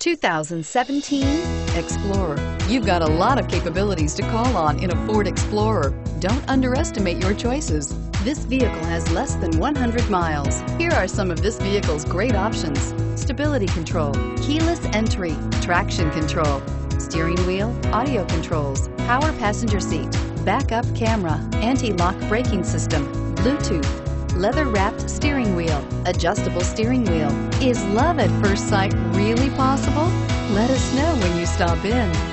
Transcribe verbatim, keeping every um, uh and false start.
two thousand seventeen Explorer. You've got a lot of capabilities to call on in a Ford Explorer. Don't underestimate your choices. This vehicle has less than one hundred miles. Here are some of this vehicle's great options: stability control, keyless entry, traction control, steering wheel audio controls, power passenger seat, backup camera, anti-lock braking system, Bluetooth, leather-wrapped steering wheel, adjustable steering wheel. Is love at first sight really possible? Let us know when you stop in.